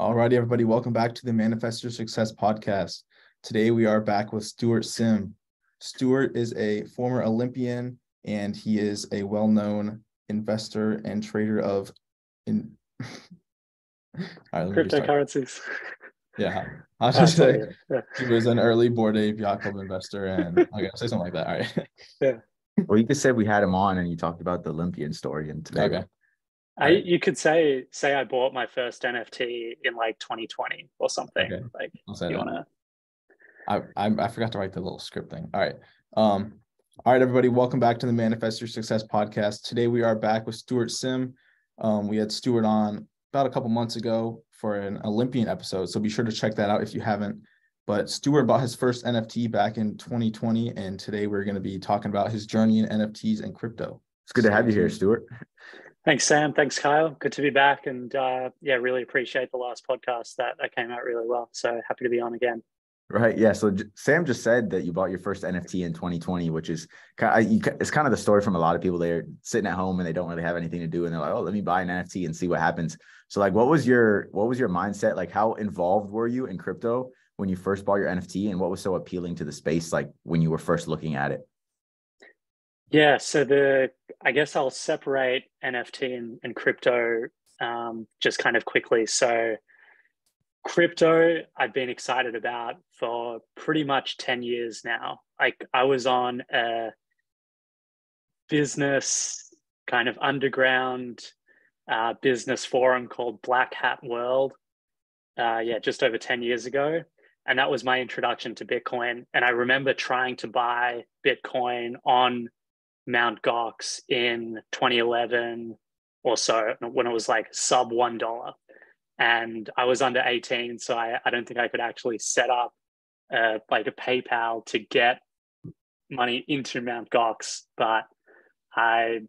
Alrighty, everybody, welcome back to the Manifest Your Success podcast. Today we are back with Stuart Sim. Stuart is a former Olympian, and he is a well-known investor and trader of cryptocurrencies. Yeah, I'll just say he was an early Bored Ape Yacht Club investor, and I gotta say something like that. All right. Yeah. Or you could say we had him on, and you talked about the Olympian story, and today. Okay. You could say I bought my first NFT in like 2020 or something. Okay. Like, you wanna? I forgot to write the little script thing. All right. All right, everybody, welcome back to the Manifest Your Success podcast. Today we are back with Stuart Sim. We had Stuart on about a couple months ago for an Olympian episode, so be sure to check that out if you haven't. But Stuart bought his first NFT back in 2020, and today we're going to be talking about his journey in NFTs and crypto. It's good to have you here, Stuart. Thanks, Sam. Thanks, Kyle. Good to be back. And yeah, really appreciate the last podcast that came out really well. So happy to be on again. Right. Yeah. So Sam just said that you bought your first NFT in 2020, which is it's kind of the story from a lot of people. They're sitting at home and they don't really have anything to do. And they're like, oh, let me buy an NFT and see what happens. So like, what was your mindset? Like, how involved were you in crypto when you first bought your NFT, and what was so appealing to the space, like when you were first looking at it? Yeah, so I guess I'll separate NFT and crypto just kind of quickly. So crypto, I've been excited about for pretty much 10 years now. Like, I was on a business kind of underground business forum called Black Hat World, just over 10 years ago. And that was my introduction to Bitcoin. And I remember trying to buy Bitcoin on Mount Gox in 2011 or so, when it was like sub $1, and I was under 18, so I don't think I could actually set up like a PayPal to get money into Mount Gox. But I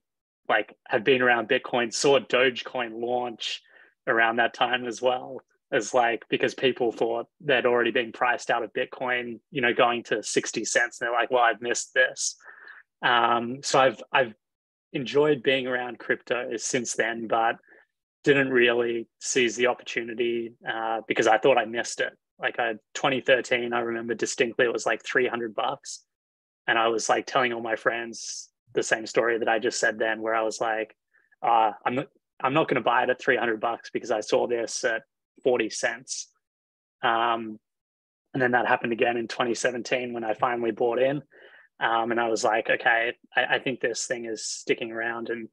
like have been around Bitcoin, saw Dogecoin launch around that time as well, as like, because people thought they'd already been priced out of Bitcoin, you know, going to 60 cents, and they're like, well, I've missed this. So I've enjoyed being around crypto since then, but didn't really seize the opportunity because I thought I missed it. Like 2013, I remember distinctly, it was like $300. And I was like telling all my friends the same story that I just said then, where I was like, I'm not going to buy it at $300 because I saw this at 40 cents. And then that happened again in 2017 when I finally bought in. And I was like, okay, I think this thing is sticking around, and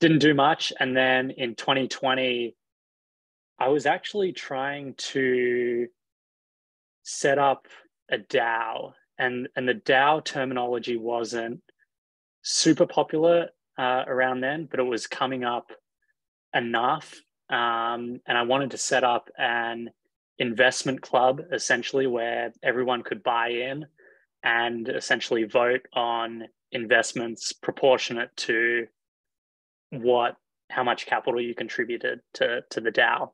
didn't do much. And then in 2020, I was actually trying to set up a DAO, and the DAO terminology wasn't super popular around then, but it was coming up enough. And I wanted to set up an investment club, essentially, where everyone could buy in and essentially vote on investments proportionate to how much capital you contributed to the DAO.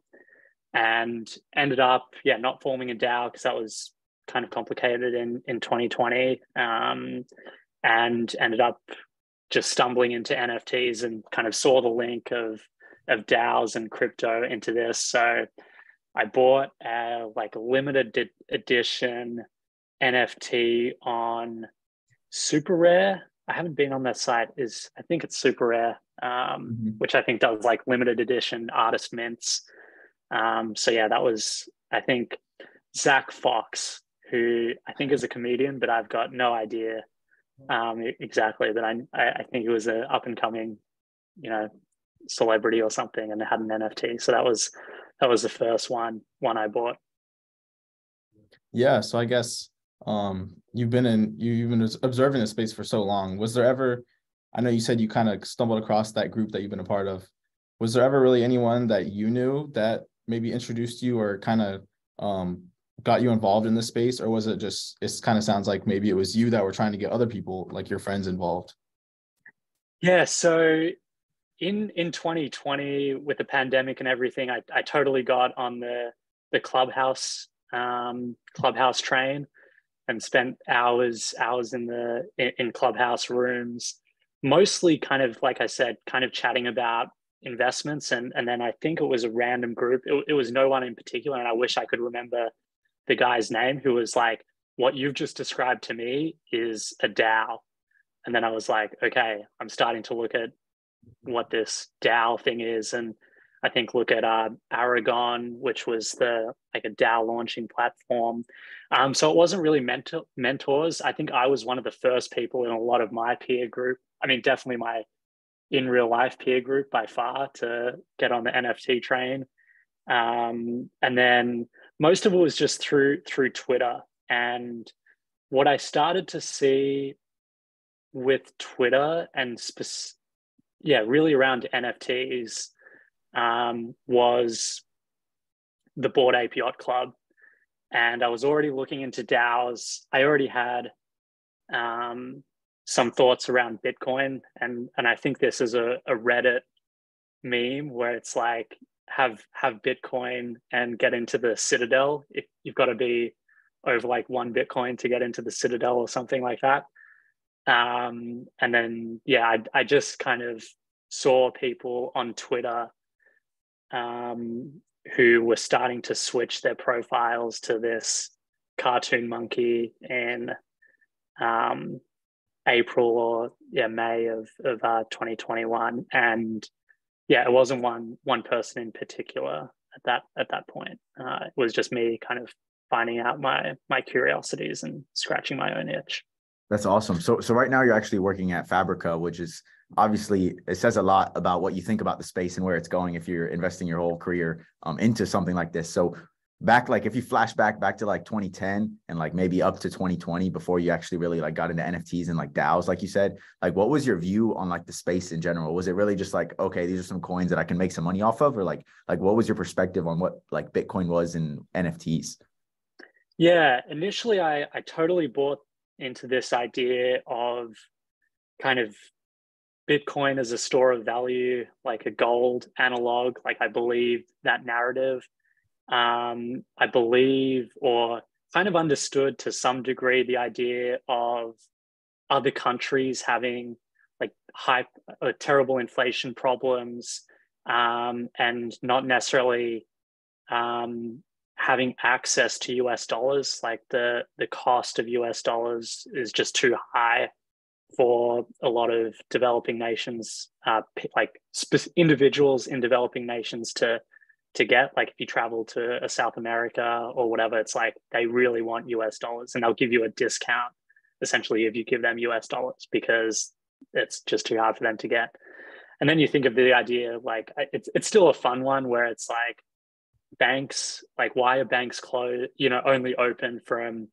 And ended up, not forming a DAO because that was kind of complicated in 2020, and ended up just stumbling into NFTs and kind of saw the link of DAOs and crypto into this. So I bought a limited edition NFT on Super Rare. I haven't been on that site. I think it's Super Rare, which I think does like limited edition artist mints. So yeah, that was, I think, Zach Fox, who I think is a comedian, but I've got no idea exactly. But I think he was an up and coming, celebrity or something, and had an NFT. So that was the first one I bought. Yeah. So I guess you've been observing the space for so long. Was there ever, I know you said you kind of stumbled across that group that you've been a part of. Was there ever really anyone that you knew that maybe introduced you or kind of got you involved in this space? Or was it just, it kind of sounds like maybe it was you that were trying to get other people, like your friends, involved? Yeah. So in 2020, with the pandemic and everything, I totally got on the Clubhouse train and spent hours in Clubhouse rooms, mostly kind of, like I said, kind of chatting about investments. And then I think it was a random group. It was no one in particular. And I wish I could remember the guy's name who was like, what you've just described to me is a DAO. And then I was like, okay, I'm starting to look at what this DAO thing is. And I think look at Aragon, which was the like a DAO launching platform. So it wasn't really mentors. I think I was one of the first people in a lot of my peer group. I mean, definitely my in real life peer group by far to get on the NFT train. And then most of it was just through Twitter. And what I started to see with Twitter and really around NFTs was the Bored Ape Yacht Club. And I was already looking into DAOs. I already had some thoughts around Bitcoin. And I think this is a Reddit meme where it's like, have Bitcoin and get into the Citadel. If you've got to be over like one Bitcoin to get into the Citadel or something like that. And then, I just kind of saw people on Twitter who were starting to switch their profiles to this cartoon monkey in April or May of 2021. And it wasn't one person in particular at that point. It was just me kind of finding out my curiosities and scratching my own itch. That's awesome. So right now you're actually working at Fabrica, which is obviously, it says a lot about what you think about the space and where it's going if you're investing your whole career into something like this. So back, like if you flash back to like 2010 and like maybe up to 2020 before you actually really like got into NFTs and like DAOs, like you said, like what was your view on like the space in general? Was it really just like, okay, these are some coins that I can make some money off of? Or like what was your perspective on what like Bitcoin was and NFTs? Yeah, initially I totally bought into this idea of kind of Bitcoin as a store of value, like a gold analog. Like I believe that narrative. I believe or kind of understood to some degree the idea of other countries having like high or terrible inflation problems and not necessarily having access to US dollars. Like the cost of US dollars is just too high for a lot of developing nations, individuals in developing nations to get. Like if you travel to South America or whatever, it's like they really want US dollars and they'll give you a discount essentially if you give them US dollars because it's just too hard for them to get. And then you think of the idea of like, it's still a fun one where it's like, banks, like why are banks closed, only open from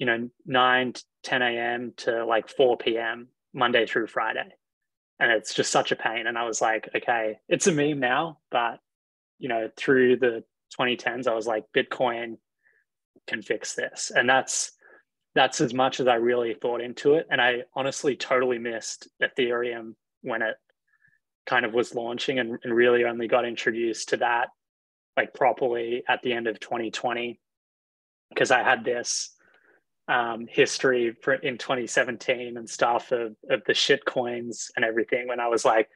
9 to 10 a.m. to like 4 p.m. Monday through Friday, and it's just such a pain. And I was like, okay, it's a meme now, but through the 2010s I was like, Bitcoin can fix this. And that's as much as I really thought into it. And I honestly totally missed Ethereum when it kind of was launching and really only got introduced to that like properly at the end of 2020, because I had this history in 2017 and stuff of the shit coins and everything. When I was like,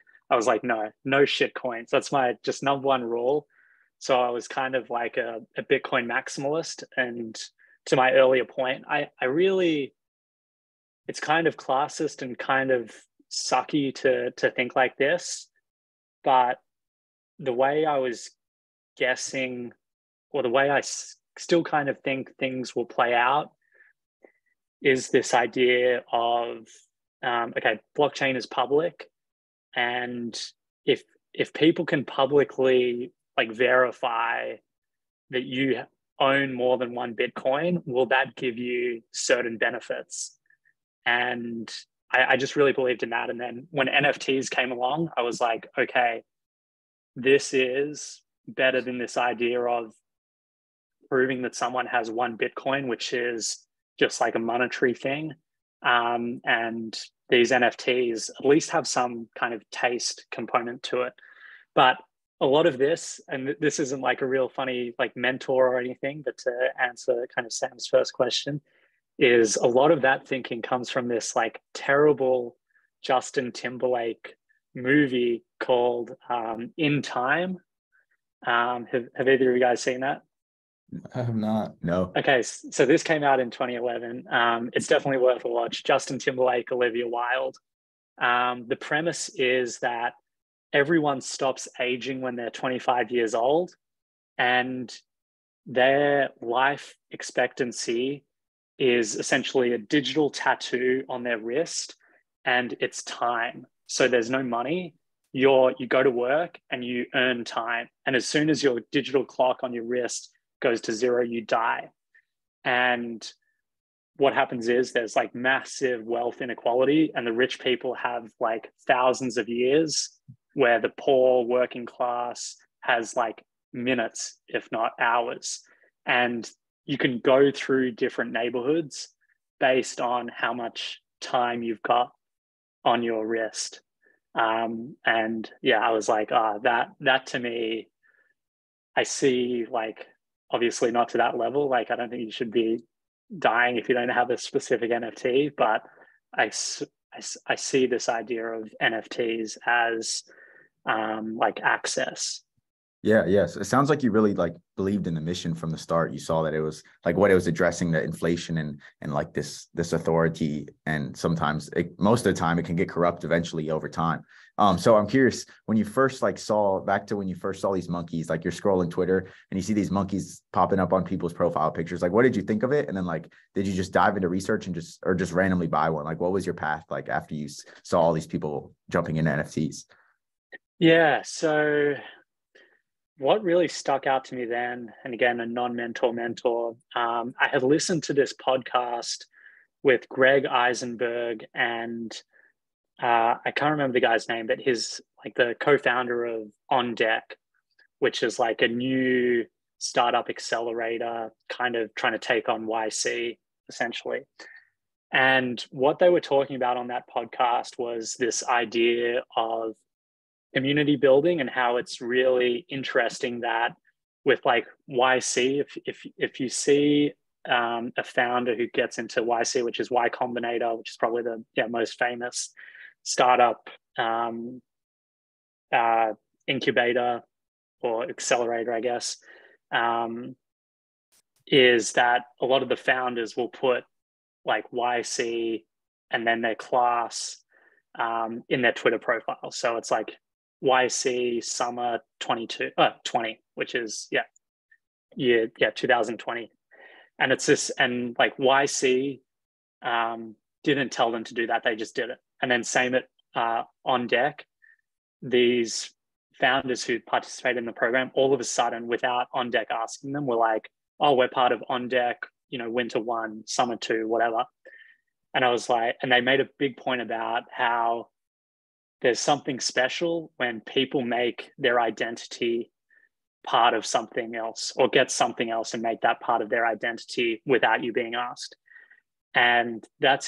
no shit coins. That's my just number one rule. So I was kind of like a Bitcoin maximalist. And to my earlier point, I really, it's kind of classist and kind of sucky to think like this. But the way I was guessing, or the way I still kind of think things will play out, is this idea of okay, blockchain is public, and if people can publicly like verify that you own more than one Bitcoin, will that give you certain benefits? And I just really believed in that. And then when NFTs came along, I was like, okay, this is better than this idea of proving that someone has one Bitcoin, which is just like a monetary thing. And these NFTs at least have some kind of taste component to it. But a lot of this, and this isn't like a real funny like mentor or anything, but to answer kind of Sam's first question, is a lot of that thinking comes from this like terrible Justin Timberlake movie called In Time. Have either of you guys seen that? I have not, no. Okay, so this came out in 2011. It's definitely worth a watch. Justin Timberlake, Olivia Wilde. The premise is that everyone stops aging when they're 25 years old, and their life expectancy is essentially a digital tattoo on their wrist, and it's time. So there's no money. You go to work and you earn time. And as soon as your digital clock on your wrist goes to zero, you die. And what happens is there's like massive wealth inequality, and the rich people have like thousands of years, where the poor working class has like minutes, if not hours. And you can go through different neighborhoods based on how much time you've got on your wrist. And yeah, I was like, that to me, I see, like, obviously not to that level. Like, I don't think you should be dying if you don't have a specific NFT, but I see this idea of NFTs as like access. Yeah. Yes. It sounds like you really like believed in the mission from the start. You saw that it was like what it was addressing, the inflation and like this authority. And sometimes most of the time it can get corrupt eventually over time. So I'm curious, when you first like saw back to when you first saw these monkeys, like you're scrolling Twitter and you see these monkeys popping up on people's profile pictures, like what did you think of it? And then like, did you just dive into research and just randomly buy one? Like, what was your path like after you saw all these people jumping into NFTs? Yeah. So what really stuck out to me then, and again, a non-mentor mentor, I had listened to this podcast with Greg Eisenberg and I can't remember the guy's name, but he's like the co-founder of On Deck, which is like a new startup accelerator kind of trying to take on YC essentially. And what they were talking about on that podcast was this idea of community building and how it's really interesting that with like YC, if you see a founder who gets into YC, which is Y Combinator, which is probably the most famous startup incubator or accelerator, I guess, is that a lot of the founders will put like YC and then their class in their Twitter profile. So it's like YC summer 20, which is 2020. And it's this, and like YC didn't tell them to do that, they just did it. And then same at On Deck, these founders who participated in the program, all of a sudden without On Deck asking them, were like, oh, we're part of On Deck, winter 1, summer 2, whatever. And I was like, and they made a big point about how there's something special when people make their identity part of something else or get something else and make that part of their identity without you being asked. And that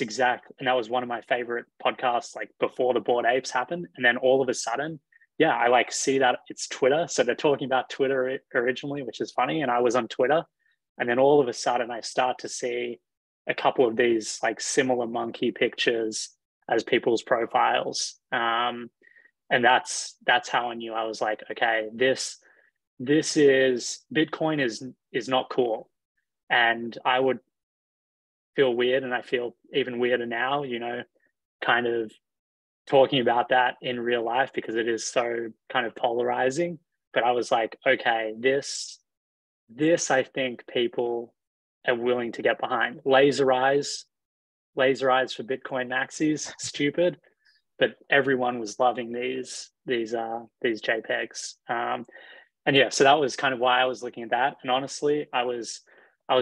was one of my favorite podcasts, like before the Bored Apes happened. And then all of a sudden, I like see that it's Twitter. So they're talking about Twitter originally, which is funny. And I was on Twitter. And then all of a sudden I start to see a couple of these like similar monkey pictures as people's profiles. And that's how I knew. I was like, okay, this is Bitcoin is not cool. And I would feel weird, and I feel even weirder now, kind of talking about that in real life because it is so kind of polarizing. But I was like, okay, this I think people are willing to get behind. Laser eyes for Bitcoin maxis, stupid, but everyone was loving these JPEGs. And yeah, so that was kind of why I was looking at that. And honestly, I was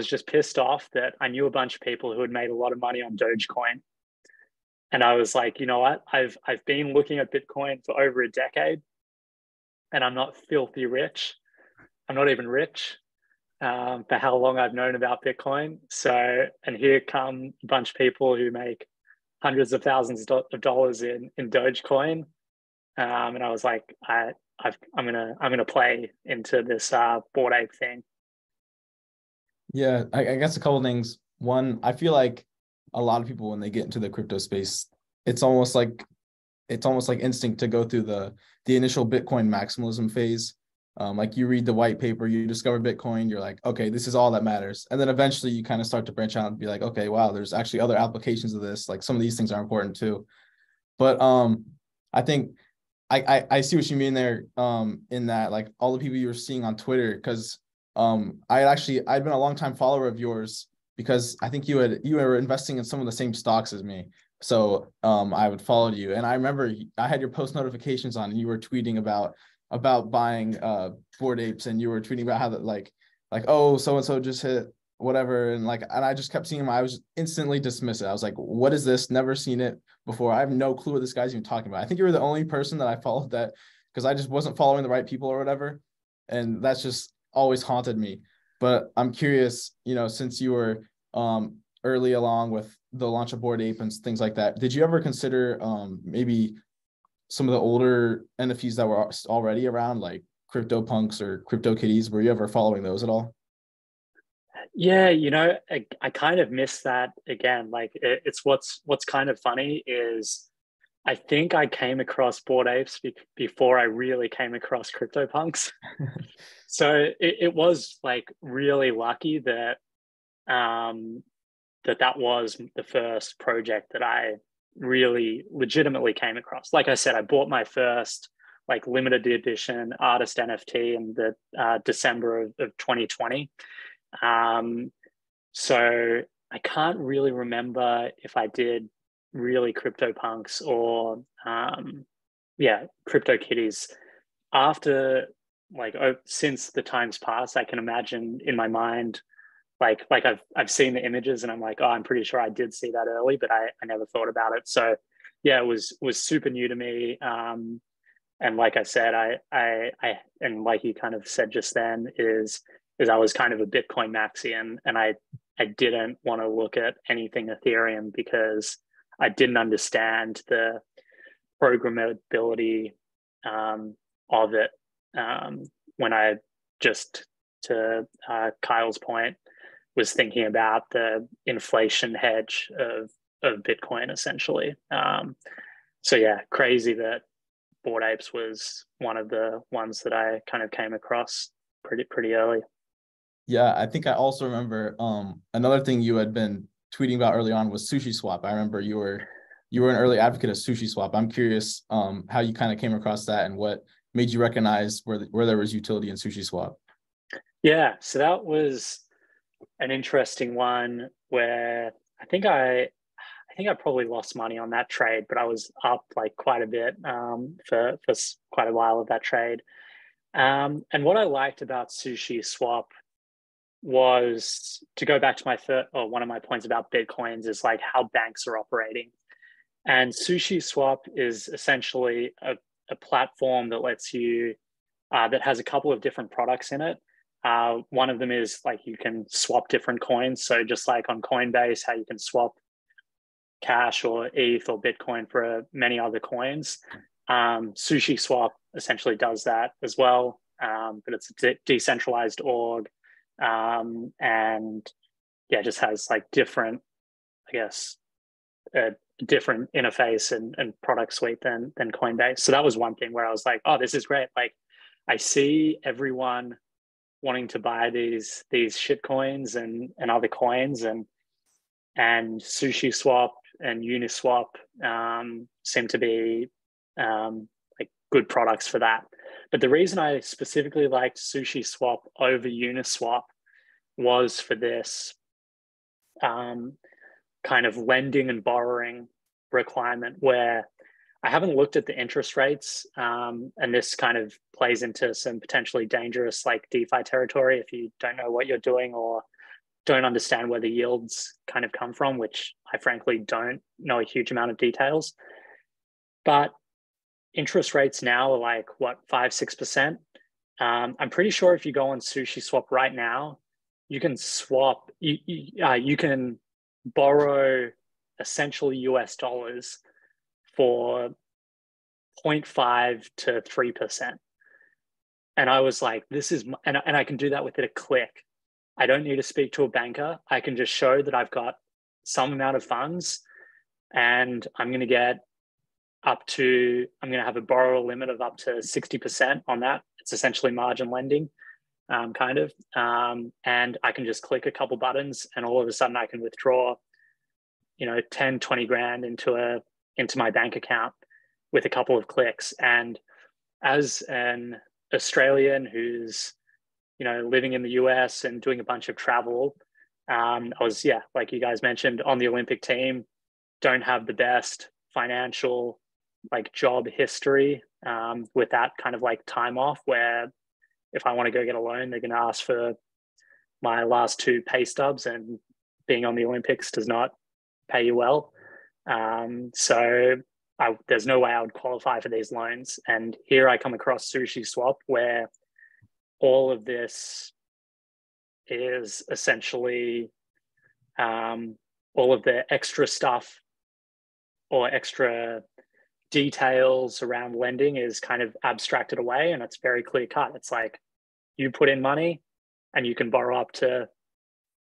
just pissed off that I knew a bunch of people who had made a lot of money on Dogecoin. And I was like, you know what? I've been looking at Bitcoin for over a decade, and I'm not filthy rich. I'm not even rich. For how long I've known about Bitcoin. So, and here come a bunch of people who make hundreds of thousands of dollars in Dogecoin. And I was like, I'm gonna play into this Bored Ape thing. Yeah, I guess a couple of things. One, I feel like a lot of people when they get into the crypto space, it's almost like it's almost like instinct to go through the initial Bitcoin maximalism phase. Like you read the white paper, you discover Bitcoin, you're like, okay, this is all that matters. And then eventually you kind of start to branch out and be like, okay, wow, there's actually other applications of this. Like some of these things are important too. But I think I see what you mean there in that, like all the people you were seeing on Twitter, because I'd been a longtime follower of yours because I think you were investing in some of the same stocks as me. So I would follow you. And I remember I had your post notifications on and you were tweeting about buying Bored Apes, and you were tweeting about how that like oh, so and so just hit whatever, and I just kept seeing him. I was instantly dismissive. I was like, what is this? Never seen it before. I have no clue what this guy's even talking about. I think you were the only person that I followed that, because I just wasn't following the right people or whatever, and that's just always haunted me. But I'm curious, since you were early along with the launch of Bored Ape and things like that, did you ever consider maybe some of the older NFTs that were already around, like CryptoPunks or CryptoKitties? Were you ever following those at all? Yeah, I kind of miss that again. Like it's what's kind of funny is I think I came across Bored Apes before I really came across CryptoPunks. So it was like really lucky that that was the first project that I really legitimately came across. Like I said, I bought my first like limited edition artist NFT in the December of 2020. So I can't really remember if I did really CryptoPunks or CryptoKitties. After since the time's passed, I can imagine in my mind like I've seen the images and I'm like, oh, I'm pretty sure I did see that early, but I never thought about it. So yeah, it was super new to me. And like I said, I and like you kind of said just then is I was kind of a Bitcoin maxi and I didn't want to look at anything Ethereum because I didn't understand the programmability of it. When I just, to Kyle's point, was thinking about the inflation hedge of Bitcoin essentially. So yeah, crazy that Bored Apes was one of the ones that I kind of came across pretty early. Yeah, I think I also remember another thing you had been tweeting about early on was SushiSwap. I remember you were an early advocate of SushiSwap. I'm curious how you kind of came across that and what made you recognize where there was utility in SushiSwap. Yeah, so that was an interesting one where I think I probably lost money on that trade, but I was up like quite a bit for quite a while of that trade. And what I liked about SushiSwap was, to go back to one of my points about Bitcoins, is like how banks are operating. And SushiSwap is essentially a platform that lets you that has a couple of different products in it. One of them is like you can swap different coins. So just like on Coinbase, how you can swap cash or ETH or Bitcoin for many other coins. SushiSwap essentially does that as well. But it's a decentralized org. And yeah, just has like different, I guess, different interface and product suite than Coinbase. So that was one thing where I was like, oh, this is great. Like I see everyone wanting to buy these shit coins and other coins and SushiSwap and Uniswap seem to be like good products for that. But the reason I specifically liked SushiSwap over Uniswap was for this kind of lending and borrowing requirement where I haven't looked at the interest rates, and this kind of plays into some potentially dangerous like DeFi territory if you don't know what you're doing or don't understand where the yields kind of come from, which I frankly don't know a huge amount of details. But interest rates now are like, what, 5-6%? I'm pretty sure if you go on SushiSwap right now, you can swap, you can borrow essentially US dollars for 0.5 to 3%. And I was like, this is, and I can do that within a click. I don't need to speak to a banker. I can just show that I've got some amount of funds and I'm going to get up to, I'm going to have a borrower limit of up to 60% on that. It's essentially margin lending, kind of. And I can just click a couple buttons and all of a sudden I can withdraw, you know, 10, 20 grand into my bank account with a couple of clicks. And as an Australian who's, you know, living in the US and doing a bunch of travel, I was, yeah, like you guys mentioned, on the Olympic team, don't have the best financial like job history, with that kind of like time off where if I want to go get a loan, they're going to ask for my last two pay stubs, and being on the Olympics does not pay you well. So there's no way I would qualify for these loans. And here I come across SushiSwap, where all of this is essentially all of the extra stuff or extra details around lending is kind of abstracted away, and it's very clear cut. It's like you put in money and you can borrow up to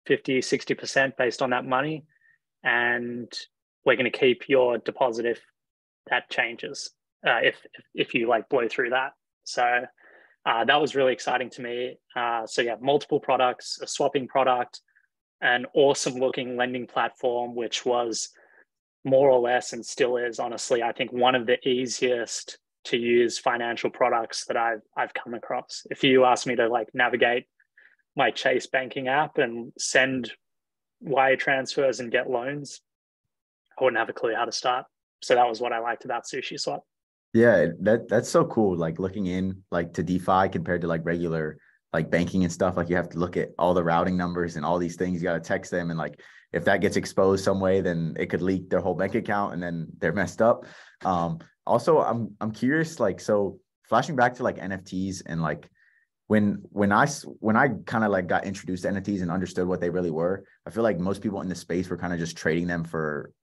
50, 60% based on that money. And we're going to keep your deposit if that changes, if you like blow through that. So that was really exciting to me. So yeah, multiple products, a swapping product, an awesome looking lending platform, which was more or less, and still is honestly, I think one of the easiest to use financial products that I've come across. If you ask me to like navigate my Chase banking app and send wire transfers and get loans, I wouldn't have a clue how to start. So that was what I liked about SushiSwap. Yeah, that's so cool. Like looking in like to DeFi compared to like regular like banking and stuff, like you have to look at all the routing numbers and all these things. You got to text them, and like if that gets exposed some way, then it could leak their whole bank account and then they're messed up. Also, I'm curious, like, so flashing back to like NFTs and like when I kind of like got introduced to NFTs and understood what they really were, I feel like most people in the space were kind of just trading them for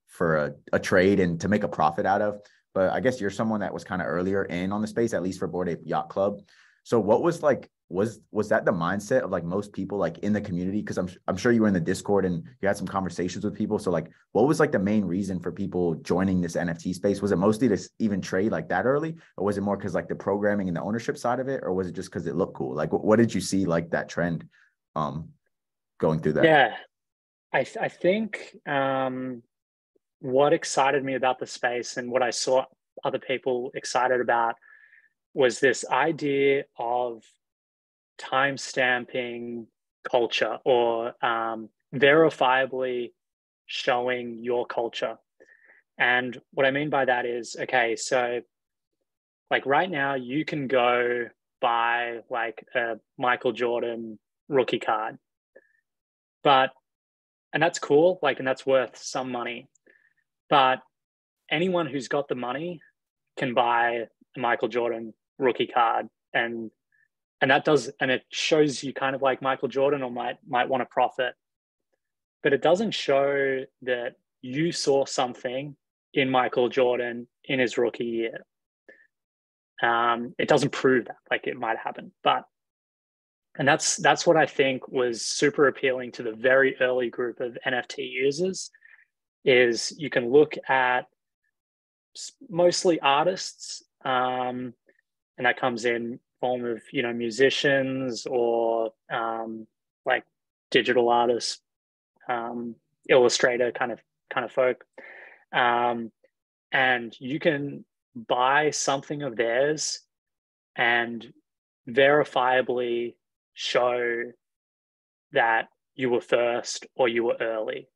a trade and to make a profit out of. But I guess you're someone that was kind of earlier in on the space, at least for Bored Ape Yacht Club. So what was like, was that the mindset of like most people like in the community? Cause I'm sure you were in the Discord and you had some conversations with people. So like, what was like the main reason for people joining this NFT space? Was it mostly to even trade like that early, or was it more cause like the programming and the ownership side of it, or was it just cause it looked cool? Like what did you see like that trend going through that? Yeah, I think what excited me about the space and what I saw other people excited about was this idea of time stamping culture, or verifiably showing your culture. And what I mean by that is, okay, so like right now you can go buy like a Michael Jordan rookie card, and that's cool, like, and that's worth some money, but anyone who's got the money can buy a Michael Jordan rookie card, and that does, and it shows you kind of like Michael Jordan, or might want to profit, but it doesn't show that you saw something in Michael Jordan in his rookie year. It doesn't prove that, like it might happen, and that's what I think was super appealing to the very early group of NFT users, is you can look at mostly artists, and that comes in form of, you know, musicians or like digital artists, illustrator kind of folk, and you can buy something of theirs and verifiably show that you were first or you were early.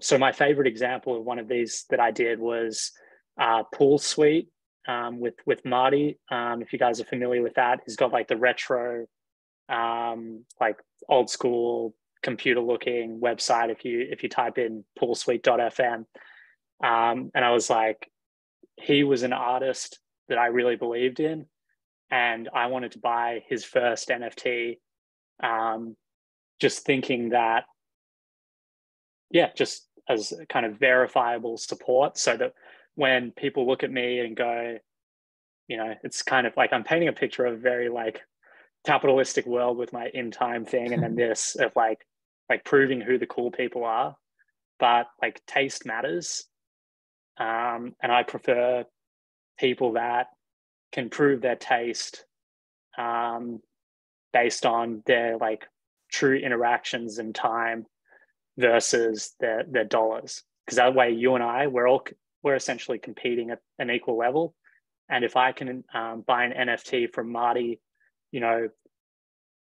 So my favorite example of one of these that I did was Pool Suite, with Marty. If you guys are familiar with that, he's got like the retro, like old school computer looking website. If you type in poolsuite.fm, and I was like, he was an artist that I really believed in, and I wanted to buy his first NFT, just thinking that, yeah, just as kind of verifiable support, so that when people look at me and go, you know, it's kind of like I'm painting a picture of a very like capitalistic world with my in time thing, and then this of like proving who the cool people are, but like taste matters. And I prefer people that can prove their taste based on their like true interactions and time versus their dollars. Because that way, you and I, we're essentially competing at an equal level. And if I can buy an NFT from Marty, you know,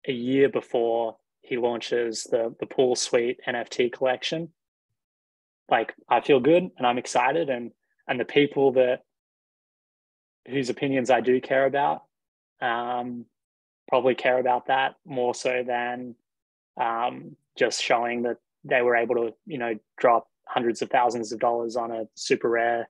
a year before he launches the Pool Suite NFT collection, like I feel good and I'm excited, and the people that whose opinions I do care about probably care about that more so than just showing that they were able to, you know, drop hundreds of thousands of dollars on a super rare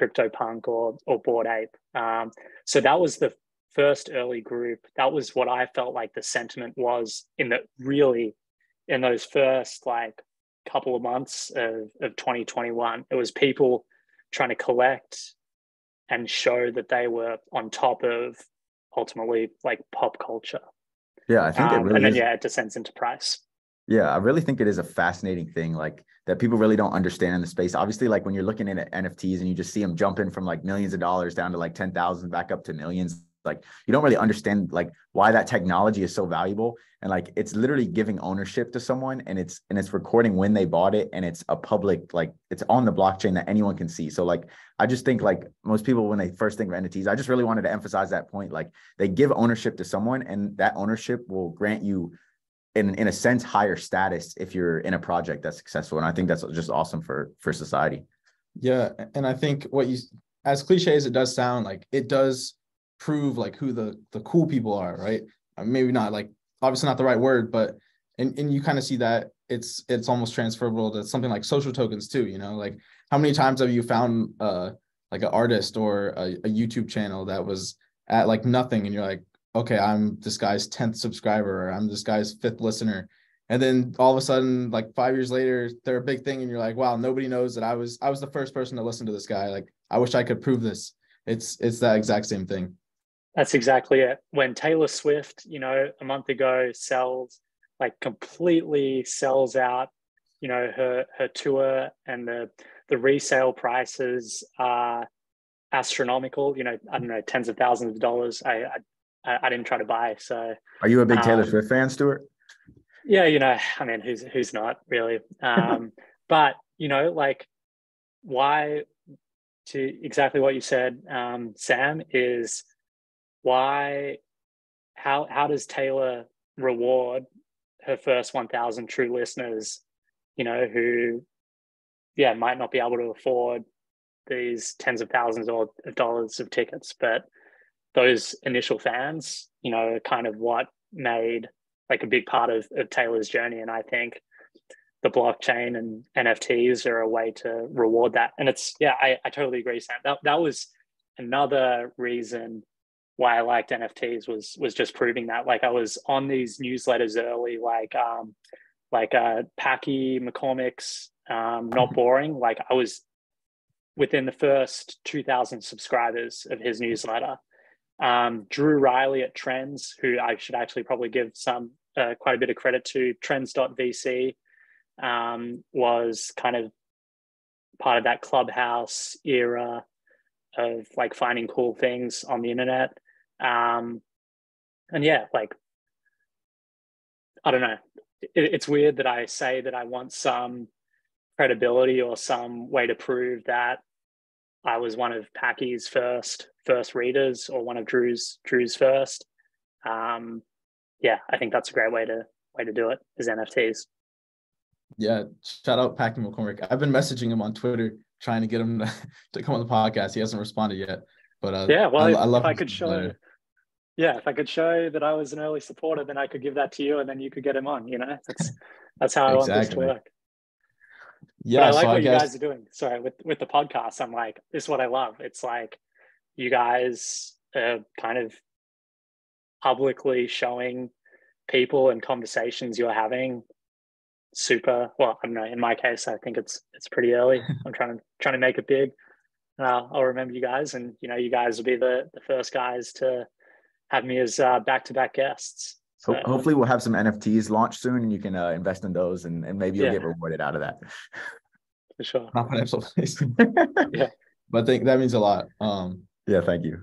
CryptoPunk or Bored Ape. So that was the first early group. That was what I felt like the sentiment was in the really in those first like couple of months of 2021. It was people trying to collect and show that they were on top of ultimately like pop culture. Yeah, I think it really it descends into price. Yeah, I really think it is a fascinating thing, like that people really don't understand in the space. Obviously, like when you're looking at NFTs and you just see them jumping from like millions of dollars down to like 10,000 back up to millions, like you don't really understand like why that technology is so valuable. And like it's literally giving ownership to someone, and it's recording when they bought it, and it's a public, like it's on the blockchain that anyone can see. So like I just think like most people when they first think of NFTs, I just really wanted to emphasize that point, like they give ownership to someone, and that ownership will grant you in a sense, higher status if you're in a project that's successful. And I think that's just awesome for society. Yeah. And I think what you, as cliche as it does sound, like it does prove like who the cool people are, right? Maybe not like, obviously not the right word, but, and you kind of see that it's almost transferable to something like social tokens too, you know, like how many times have you found like an artist or a YouTube channel that was at like nothing and you're like, okay, I'm this guy's 10th subscriber, or I'm this guy's 5th listener. And then all of a sudden, like 5 years later, they're a big thing. And you're like, wow, nobody knows that I was the first person to listen to this guy. Like, I wish I could prove this. It's that exact same thing. That's exactly it. When Taylor Swift, you know, a month ago completely sells out, you know, her tour, and the resale prices are astronomical, you know, I don't know, tens of thousands of dollars. I didn't try to buy. So are you a big Taylor Swift fan, Stuart? Yeah, you know, I mean, who's not really? But, you know, like why, to exactly what you said, Sam, is why, how does Taylor reward her first 1,000 true listeners, you know, who, yeah, might not be able to afford these tens of thousands of dollars of tickets, but those initial fans, you know, kind of what made like a big part of Taylor's journey. And I think the blockchain and NFTs are a way to reward that. And it's, yeah, I totally agree, Sam. That was another reason why I liked NFTs was just proving that. Like I was on these newsletters early, like Packy McCormick's Not Boring. Like I was within the first 2,000 subscribers of his newsletter. Drew Riley at Trends, who I should actually probably give some quite a bit of credit to, Trends.vc, was kind of part of that Clubhouse era of like finding cool things on the internet. And yeah, like, I don't know. It's weird that I say that I want some credibility or some way to prove that I was one of Packy's first readers or one of Drew's first. Yeah, I think that's a great way to do it, is NFTs. Yeah, shout out Packy McCormick. I've been messaging him on Twitter trying to get him to come on the podcast. He hasn't responded yet, but yeah, well, I love. If I could show, letter. Yeah, if I could show that I was an early supporter, then I could give that to you, and then you could get him on. You know, that's how I want this to work. Yeah, but I like so what I guess... you guys are doing. Sorry, with the podcast, I'm like, this is what I love. It's like you guys are kind of publicly showing people and conversations you're having. Super well, I don't know. In my case, I think it's pretty early. I'm trying to make it big. I'll remember you guys, and you know, you guys will be the first guys to have me as back-to-back guests. So hopefully we'll have some NFTs launched soon, and you can invest in those, and maybe you'll get rewarded out of that. for sure. Not financial advice. Yeah. But I think that means a lot. Yeah, thank you.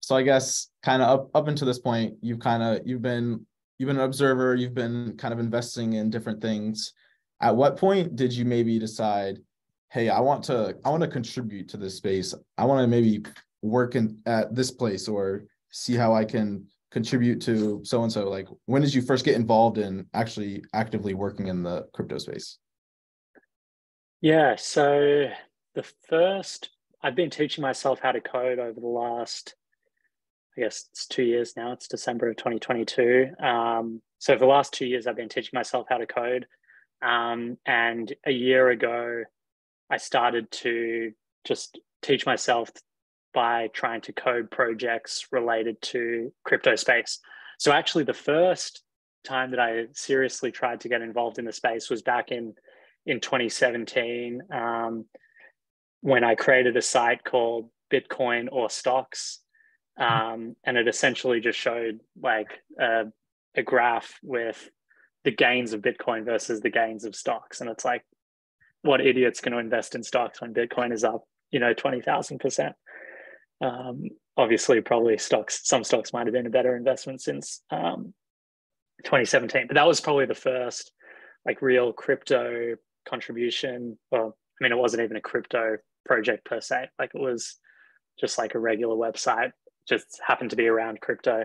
So I guess kind of up until this point, you've been an observer, you've been kind of investing in different things. At what point did you maybe decide, hey, I want to contribute to this space. I want to maybe work at this place or see how I can contribute to so-and-so? Like, when did you first get involved in actually actively working in the crypto space? Yeah, so I've been teaching myself how to code over the last, I guess it's 2 years now, it's December of 2022. So for the last 2 years, I've been teaching myself how to code. And a year ago, I started to just teach myself by trying to code projects related to crypto space. So actually the first time that I seriously tried to get involved in the space was back in 2017, when I created a site called Bitcoin or Stocks. And it essentially just showed like a graph with the gains of Bitcoin versus the gains of stocks. And it's like, what idiot's going to invest in stocks when Bitcoin is up, 20,000%? Obviously probably some stocks might've been a better investment since 2017, but that was probably the first like real crypto contribution. Well, I mean, it wasn't even a crypto project per se, like it was just like a regular website, just happened to be around crypto.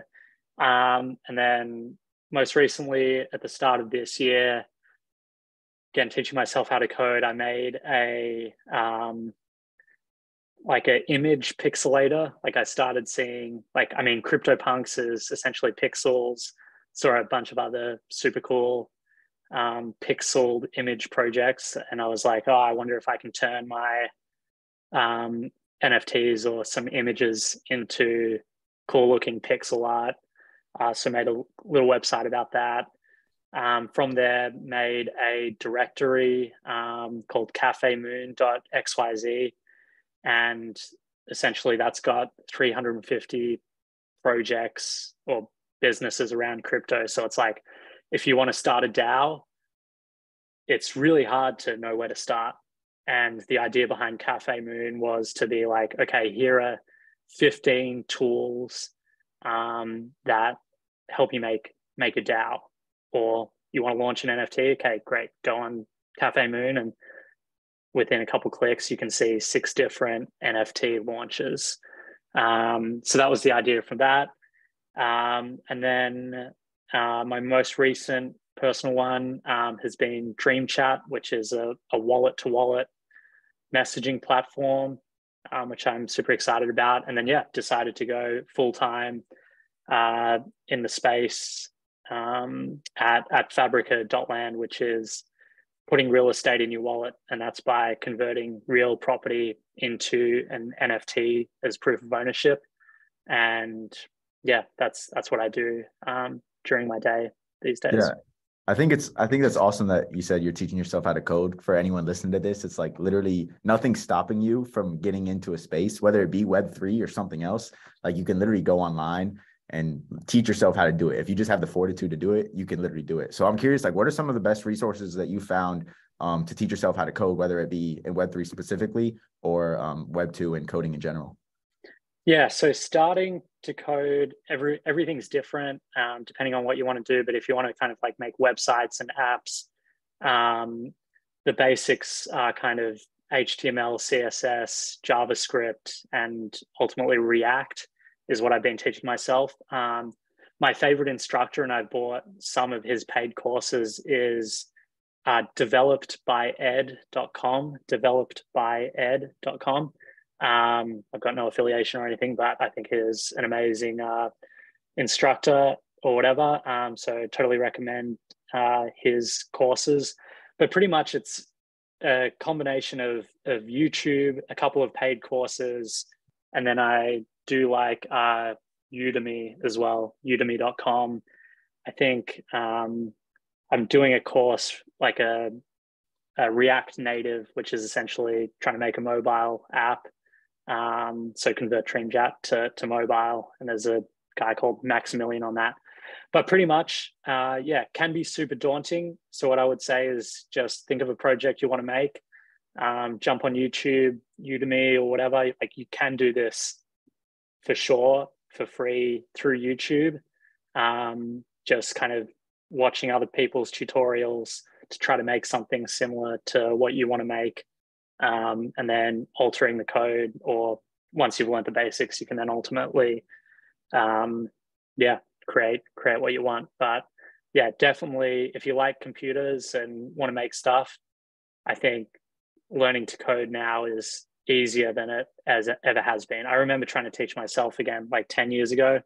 And then most recently at the start of this year, again, teaching myself how to code, I made an image pixelator. Like I started seeing, CryptoPunks is essentially pixels. Saw a bunch of other super cool pixeled image projects. And I was like, oh, I wonder if I can turn my NFTs or some images into cool looking pixel art. So made a little website about that. From there, made a directory called CafeMoon.xyz. And essentially that's got 350 projects or businesses around crypto. So it's like, if you want to start a DAO, it's really hard to know where to start. And the idea behind Cafe Moon was to be like, okay, here are 15 tools that help you make a DAO. Or you want to launch an NFT, okay, great, go on Cafe Moon, and within a couple of clicks, you can see 6 different NFT launches. So that was the idea from that. And then my most recent personal one has been DreamChat, which is a wallet-to-wallet messaging platform, which I'm super excited about. And then, yeah, decided to go full-time in the space at fabrica.land, which is putting real estate in your wallet. And that's by converting real property into an NFT as proof of ownership. And yeah, that's what I do during my day these days. Yeah. I think that's awesome that you said you're teaching yourself how to code. For anyone listening to this, it's like literally nothing's stopping you from getting into a space, whether it be Web3 or something else. Like you can literally go online and teach yourself how to do it. If you just have the fortitude to do it, you can literally do it. So I'm curious, like, what are some of the best resources that you found to teach yourself how to code, whether it be in Web3 specifically or Web2 and coding in general? Yeah, so starting to code, everything's different depending on what you want to do. But if you want to kind of like make websites and apps, the basics are kind of HTML, CSS, JavaScript, and ultimately React is what I've been teaching myself. My favorite instructor, and I've bought some of his paid courses, is developedbyed.com, developedbyed.com. I've got no affiliation or anything, but I think he is an amazing instructor or whatever. So totally recommend his courses. But pretty much it's a combination of YouTube, a couple of paid courses, and then I do like Udemy as well, udemy.com. I think I'm doing a course like a React Native, which is essentially trying to make a mobile app. So convert DreamChat to mobile. And there's a guy called Maximilian on that. But pretty much, yeah, can be super daunting. So what I would say is just think of a project you want to make. jump on YouTube, Udemy or whatever, like you can do this for sure for free through YouTube. Just kind of watching other people's tutorials to try to make something similar to what you want to make, and then altering the code, or once you've learned the basics, you can then ultimately create what you want. But yeah, definitely if you like computers and want to make stuff, I think learning to code now is easier than it as it ever has been. I remember trying to teach myself again like 10 years ago,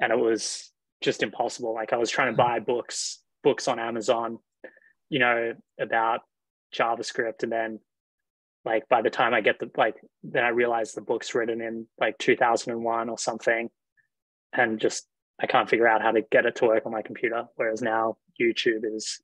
and it was just impossible. Like I was trying to buy books on Amazon, you know, about JavaScript, and then like by the time I get the then I realized the book's written in like 2001 or something, and just I can't figure out how to get it to work on my computer. Whereas now YouTube is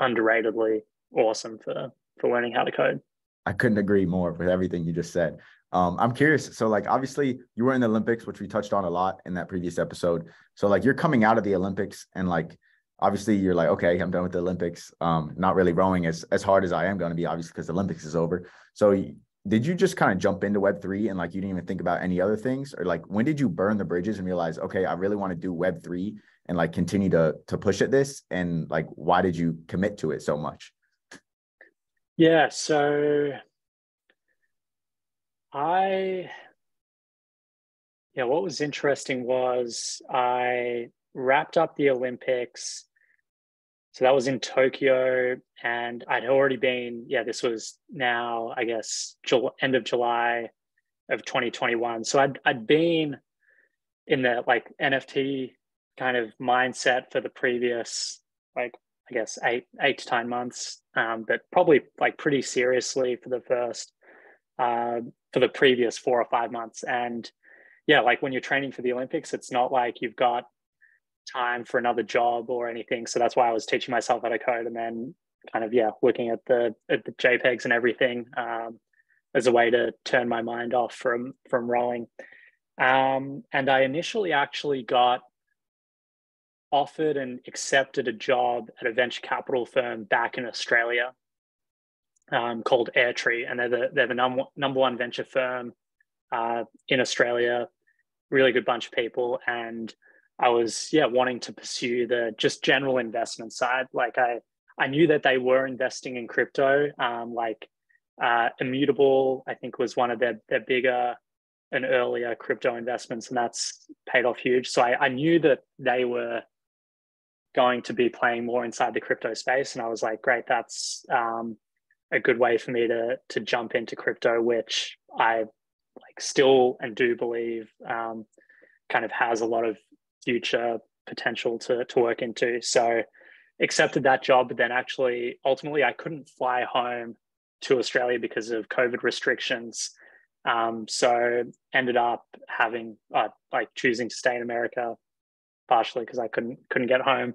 underratedly awesome for learning how to code. I couldn't agree more with everything you just said. I'm curious. So like, obviously you were in the Olympics, which we touched on a lot in that previous episode. So like you're coming out of the Olympics and like, obviously you're like, okay, I'm done with the Olympics. Not really rowing as hard as I am going to be, obviously, because the Olympics is over. So did you just kind of jump into Web3 and like, you didn't even think about any other things? Or like, when did you burn the bridges and realize, okay, I really want to do Web3 and like continue to push at this? And like, why did you commit to it so much? Yeah. So what was interesting was I wrapped up the Olympics. So that was in Tokyo, and I'd already been, this was now, I guess, end of July of 2021. So I'd been in the like NFT kind of mindset for the previous, like, I guess eight to 10 months, but probably like pretty seriously for the first, for the previous 4 or 5 months. And yeah, like when you're training for the Olympics, it's not like you've got time for another job or anything. So that's why I was teaching myself how to code, and then kind of, looking at the JPEGs and everything, as a way to turn my mind off from rowing. And I initially actually got offered and accepted a job at a venture capital firm back in Australia, called Airtree, and they're the number one venture firm in Australia. Really good bunch of people, and I was wanting to pursue the just general investment side. Like I knew that they were investing in crypto, Immutable, I think, was one of their bigger and earlier crypto investments, and that's paid off huge. So I knew that they were going to be playing more inside the crypto space, and I was like, great, that's a good way for me to jump into crypto, which I like still and do believe kind of has a lot of future potential to work into. So accepted that job, but then actually ultimately I couldn't fly home to Australia because of COVID restrictions. So ended up having choosing to stay in America, partially because I couldn't get home,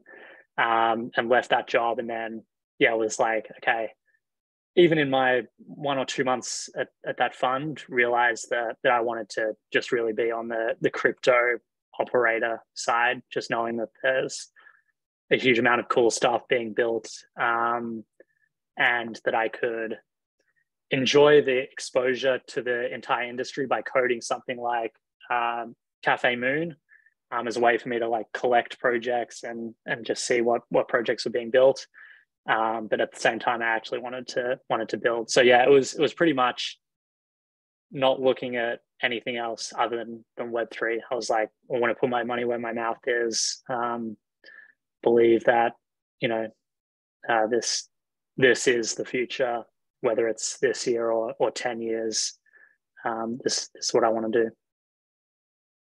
and left that job. And then it was like, okay, even in my 1 or 2 months at that fund, realized that I wanted to just really be on the crypto operator side, just knowing that there's a huge amount of cool stuff being built, and that I could enjoy the exposure to the entire industry by coding something like CafeMoon, as a way for me to like collect projects and just see what projects were being built. But at the same time, I actually wanted to build. So it was pretty much not looking at anything else other than Web3. I was like, I want to put my money where my mouth is. Believe that this is the future, whether it's this year or 10 years. This is what I want to do.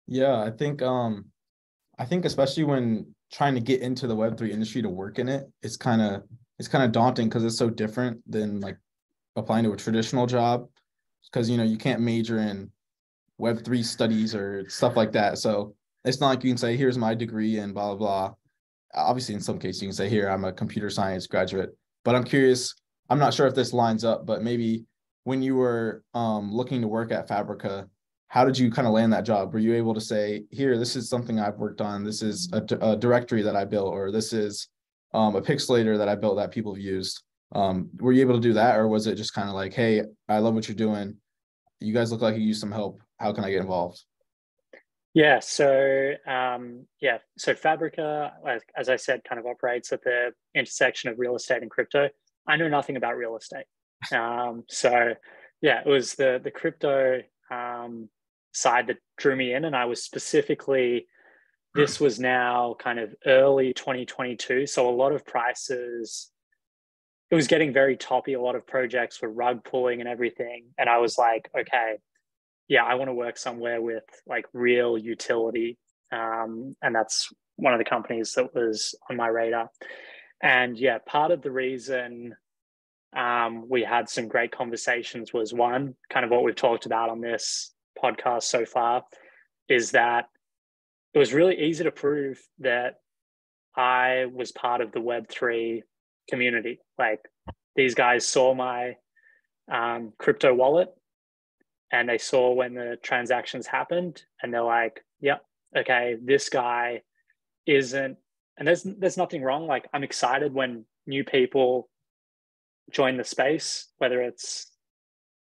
Yeah, I think especially when trying to get into the Web3 industry to work in it, it's kind of daunting because it's so different than like applying to a traditional job, because you can't major in Web3 studies or stuff like that. So it's not like you can say, here's my degree and blah, blah, blah. Obviously, in some cases, you can say, here, I'm a computer science graduate. But I'm curious, I'm not sure if this lines up, but maybe when you were looking to work at Fabrica, how did you kind of land that job? Were you able to say, here, this is something I've worked on. This is a directory that I built, or this is a pixelator that I built that people have used. Were you able to do that, or was it just kind of like, hey, I love what you're doing, you guys look like you use some help, how can I get involved? Yeah, so so Fabrica, as I said, kind of operates at the intersection of real estate and crypto. I know nothing about real estate. So yeah, it was the crypto side that drew me in, and I was specifically, this was now kind of early 2022, so a lot of prices, it was getting very toppy. A lot of projects were rug pulling and everything. And I was like, okay, yeah, I want to work somewhere with like real utility. And that's one of the companies that was on my radar. And yeah, part of the reason we had some great conversations was, one, kind of what we've talked about on this podcast so far, is that it was really easy to prove that I was part of the Web3 community. Like, these guys saw my crypto wallet, and they saw when the transactions happened, and they're like, yep, okay, this guy isn't, and there's nothing wrong. Like, I'm excited when new people join the space, whether it's,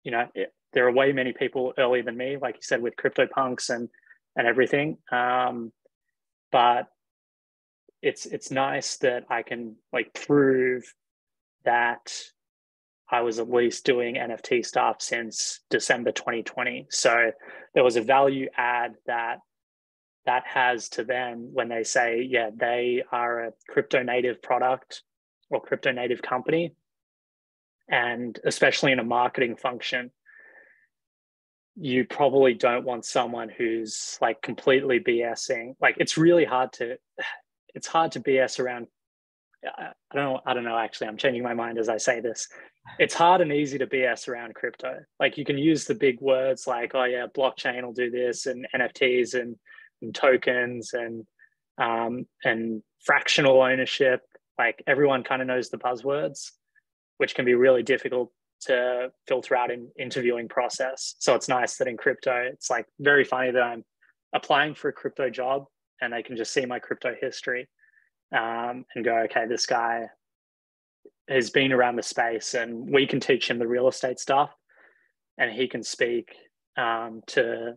you know, there are way many people earlier than me, like you said, with CryptoPunks and everything. But it's nice that I can like prove that I was at least doing NFT stuff since December 2020. So there was a value add that has to them when they say, yeah, they are a crypto native product or crypto native company, and especially in a marketing function, you probably don't want someone who's like completely BSing. Like, it's really hard to, it's hard to BS around. I don't know. Actually, I'm changing my mind as I say this. It's hard and easy to BS around crypto. Like, you can use the big words like, oh yeah, blockchain will do this, and NFTs and tokens and fractional ownership. Like, everyone kind of knows the buzzwords, which can be really difficult to filter out in interviewing process. So it's nice that in crypto, it's like very funny that I'm applying for a crypto job, and they can just see my crypto history and go, okay, this guy has been around the space, and we can teach him the real estate stuff, and he can speak to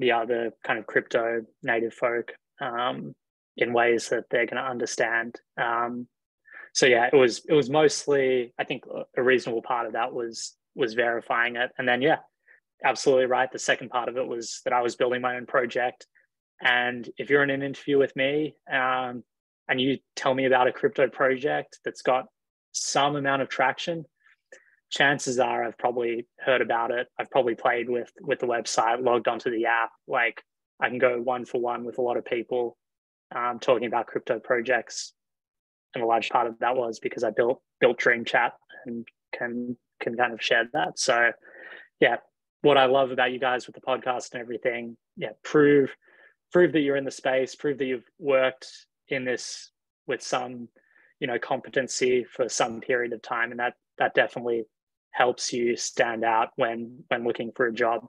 the other kind of crypto native folk in ways that they're going to understand. So yeah, it was mostly, I think a reasonable part of that was verifying it. And then, yeah, absolutely right. The second part of it was that I was building my own project. And if you're in an interview with me and you tell me about a crypto project that's got some amount of traction, chances are I've probably heard about it. I've probably played with the website, logged onto the app. Like, I can go one for one with a lot of people talking about crypto projects. And a large part of that was because I built DreamChat and can kind of share that. So yeah, what I love about you guys with the podcast and everything, yeah, prove that you're in the space, prove that you've worked in this with some, you know, competency for some period of time. And that definitely helps you stand out when looking for a job.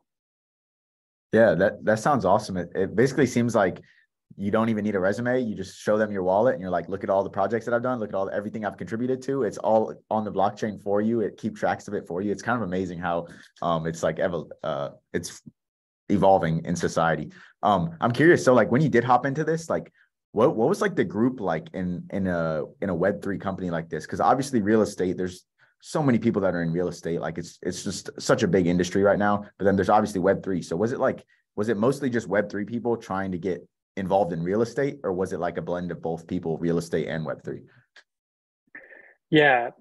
Yeah, that sounds awesome. It basically seems like you don't even need a resume. You just show them your wallet and you're like, look at all the projects that I've done. Look at everything I've contributed to. It's all on the blockchain for you. It keeps tracks of it for you. It's kind of amazing how it's like it's evolving in society. I'm curious. So like, when you did hop into this, like what was like the group like in a Web3 company like this? Because obviously real estate, there's so many people that are in real estate. Like it's just such a big industry right now, but then there's obviously Web3. So was it mostly just Web3 people trying to get involved in real estate, or was it like a blend of both people, real estate and Web3? Yeah.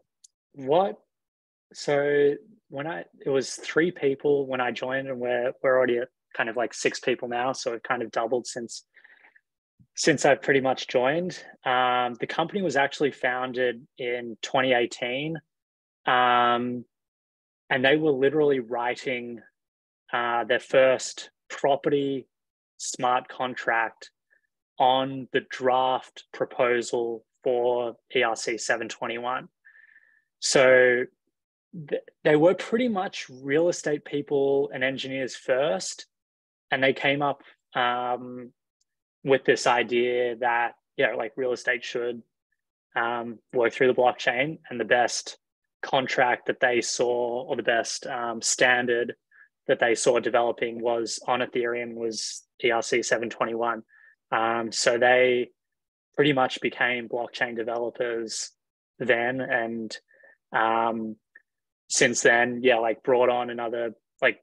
So it was three people when I joined, and we're already at kind of like six people now. So it kind of doubled since I've pretty much joined. The company was actually founded in 2018. And they were literally writing their first property smart contract on the draft proposal for ERC 721. So they were pretty much real estate people and engineers first, and they came up with this idea that, yeah, like real estate should work through the blockchain, and the best contract that they saw, or the best standard that they saw developing was on Ethereum, was ERC 721. So they pretty much became blockchain developers then. And since then, yeah, like brought on another, like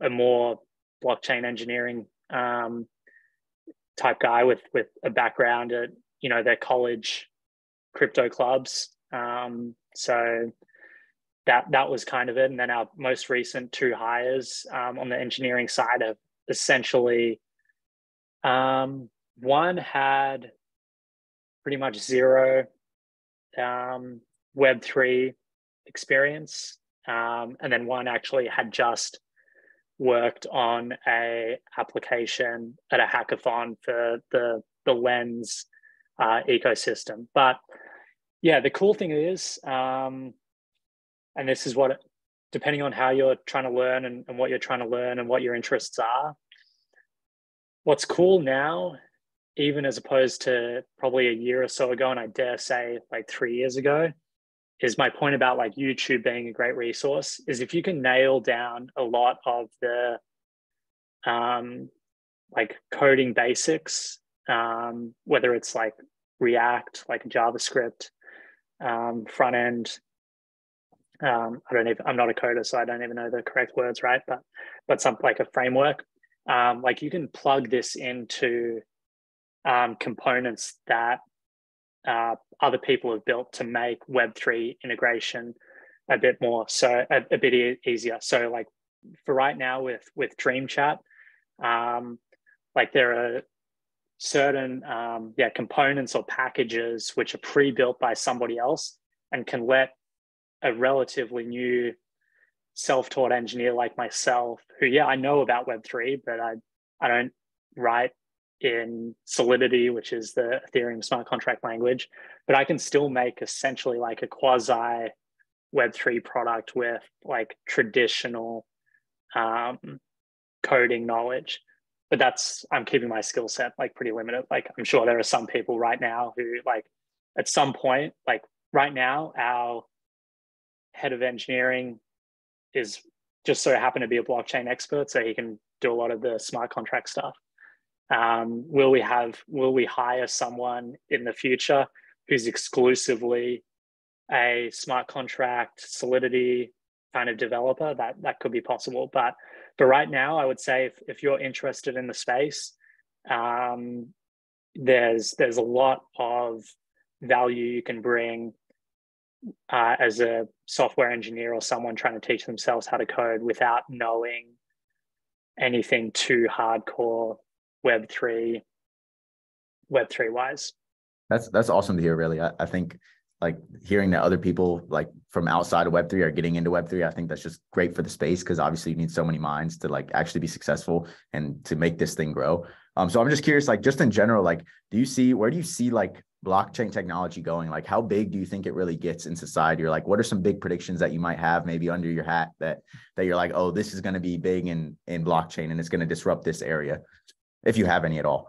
a more blockchain engineering type guy with a background at, you know, their college crypto clubs. So that was kind of it. And then our most recent two hires on the engineering side of essentially, one had pretty much zero Web3 experience, and then one actually had just worked on a application at a hackathon for the Lens ecosystem. But yeah, the cool thing is, and this is what, depending on how you're trying to learn and what you're trying to learn and what your interests are, what's cool now, even as opposed to probably a year or so ago, and I dare say like 3 years ago, is my point about like YouTube being a great resource, is if you can nail down a lot of the like coding basics, whether it's like React, like JavaScript, front end, I'm not a coder, so I don't even know the correct words, right? But something like a framework, like you can plug this into components that other people have built to make Web3 integration a bit more, so a bit easier. So like for right now with DreamChat, like there are certain components or packages which are pre-built by somebody else and can let a relatively new self-taught engineer like myself, who, yeah, I know about Web3, but I don't write in Solidity, which is the Ethereum smart contract language, but I can still make essentially like a quasi Web3 product with like traditional coding knowledge. But that's, I'm keeping my skill set like pretty limited. Like I'm sure there are some people right now who like at some point, like right now, our head of engineering is just so happened to be a blockchain expert, so he can do a lot of the smart contract stuff. Will we hire someone in the future who's exclusively a smart contract Solidity kind of developer? That could be possible, but right now I would say if you're interested in the space, there's a lot of value you can bring as a software engineer or someone trying to teach themselves how to code without knowing anything too hardcore Web3 wise. That's awesome to hear, really. I think like hearing that other people like from outside of Web3 are getting into Web3, I think that's just great for the space, because obviously you need so many minds to like actually be successful and to make this thing grow. So I'm just curious, like just in general, like where do you see like blockchain technology going? Like how big do you think it really gets in society? Or like what are some big predictions that you might have maybe under your hat that you're like, oh, this is going to be big in blockchain and it's going to disrupt this area? If you have any at all.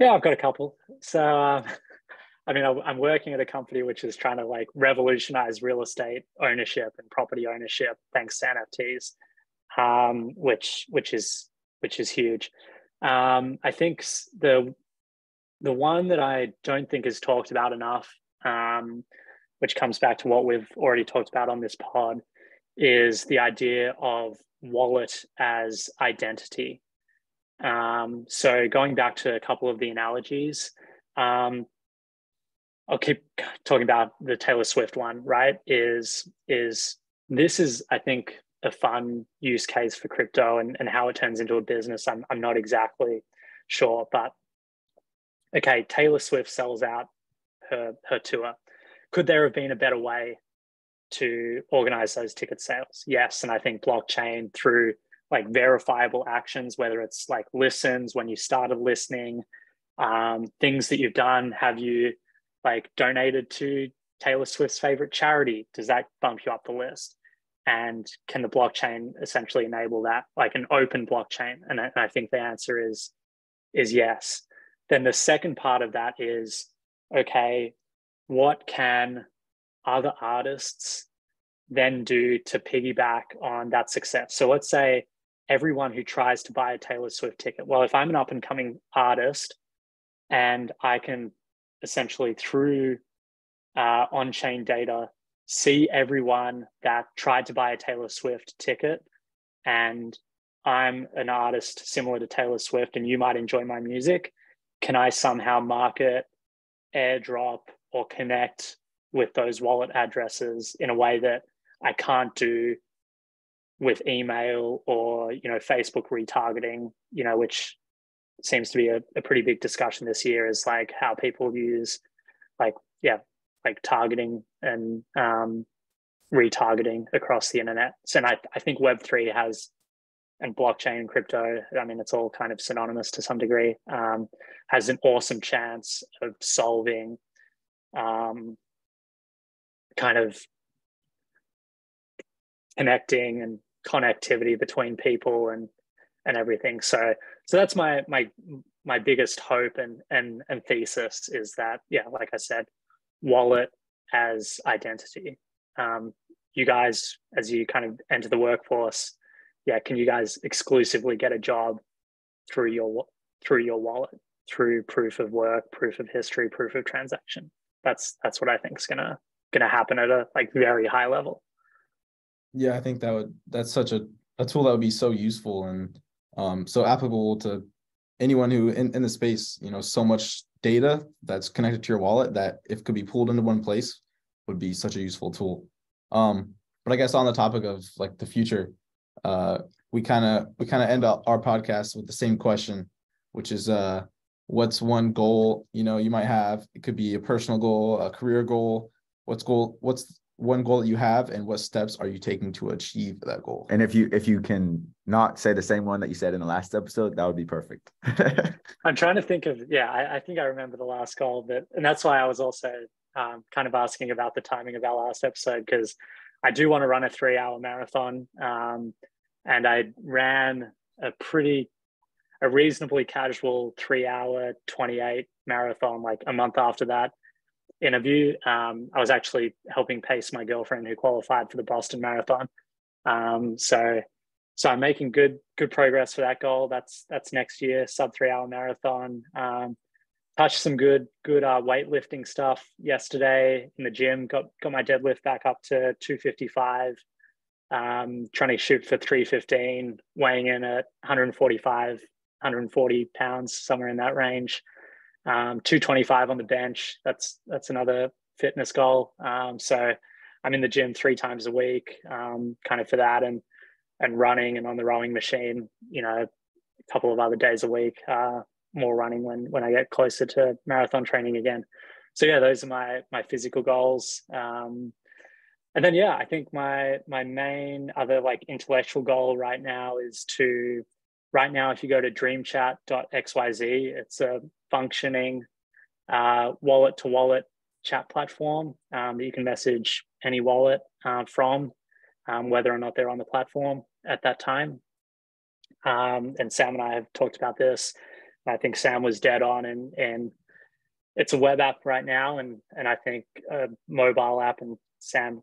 Yeah, I've got a couple. So, I'm working at a company which is trying to like revolutionize real estate ownership and property ownership thanks to NFTs, which is huge. I think the one that I don't think is talked about enough, which comes back to what we've already talked about on this pod, is the idea of wallet as identity. So going back to a couple of the analogies, I'll keep talking about the Taylor Swift one, right? This is, I think, a fun use case for crypto and how it turns into a business. I'm not exactly sure, but okay, Taylor Swift sells out her tour. Could there have been a better way to organize those ticket sales? Yes. And I think blockchain through like verifiable actions, whether it's like listens, when you started listening, things that you've done. Have you like donated to Taylor Swift's favorite charity? Does that bump you up the list? And can the blockchain essentially enable that, like an open blockchain? And I think the answer is yes. Then the second part of that is, okay, what can other artists then do to piggyback on that success? So let's say everyone who tries to buy a Taylor Swift ticket, well, if I'm an up and coming artist and I can essentially through on-chain data, see everyone that tried to buy a Taylor Swift ticket, and I'm an artist similar to Taylor Swift and you might enjoy my music, can I somehow market, airdrop, or connect with those wallet addresses in a way that I can't do with email or, you know, Facebook retargeting, you know, which seems to be a pretty big discussion this year, is like how people use like targeting and retargeting across the internet. So, and I think Web3 has, and blockchain and crypto, I mean, it's all kind of synonymous to some degree, has an awesome chance of solving kind of connecting and connectivity between people and everything. So that's my biggest hope and thesis, is that, yeah, like I said, wallet as identity. You guys, as you kind of enter the workforce, yeah, can you guys exclusively get a job through your wallet, through proof of work, proof of history, proof of transaction? That's what I think is gonna happen at a very high level. Yeah, I think that's such a tool that would be so useful and so applicable to anyone who in the space, you know, so much data that's connected to your wallet that if could be pulled into one place would be such a useful tool. But I guess on the topic of the future, we kind of end up our podcast with the same question, which is what's one goal you might have? It could be a personal goal, a career goal. What's one goal that you have, and what steps are you taking to achieve that goal? And if you can not say the same one that you said in the last episode, that would be perfect. I'm trying to think of, I think I remember the last goal, and that's why I was also kind of asking about the timing of our last episode, because I do want to run a 3-hour marathon, and I ran a reasonably casual 3-hour 28 marathon a month after that interview. I was actually helping pace my girlfriend who qualified for the Boston Marathon. So I'm making good progress for that goal. That's next year, sub 3-hour marathon. Touched some good weightlifting stuff yesterday in the gym. Got my deadlift back up to 255. Trying to shoot for 315, weighing in at 145, 140 pounds, somewhere in that range. 225 on the bench. That's another fitness goal. So I'm in the gym 3 times a week, kind of for that, and running and on the rowing machine. A couple of other days a week. More running when I get closer to marathon training again. So yeah, those are my physical goals. And then, I think my main other intellectual goal right now is to, if you go to DreamChat.xyz, it's a functioning wallet to wallet chat platform that you can message any wallet from, whether or not they're on the platform at that time. And Sam and I have talked about this. I think Sam was dead on, and it's a web app right now, and I think a mobile app, and Sam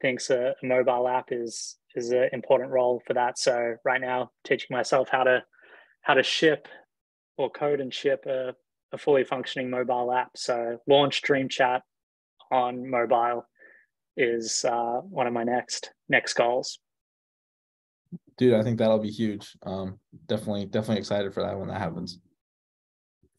thinks a mobile app is an important role for that. So right now, teaching myself how to ship or code and ship a fully functioning mobile app. So launch DreamChat on mobile is one of my next goals. Dude, I think that'll be huge. Definitely excited for that when that happens.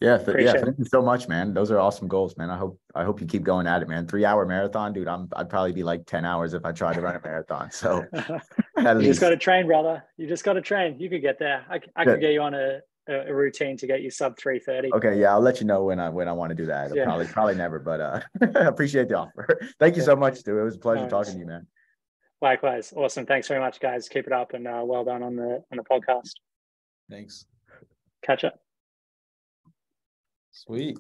Yeah, thank you so much, man. Those are awesome goals, man. I hope you keep going at it, man. 3-hour marathon, dude. I'd probably be 10 hours if I tried to run a marathon. So you just got to train, brother. You just got to train. You could get there. I could get you on a routine to get you sub 3:30. Okay, yeah, I'll let you know when I want to do that. Yeah. Probably never, but I appreciate the offer. Thank you so much, dude. It was a pleasure talking to you, man. Likewise, awesome. Thanks very much, guys. Keep it up, and well done on the podcast. Thanks. Catch up. Sweet.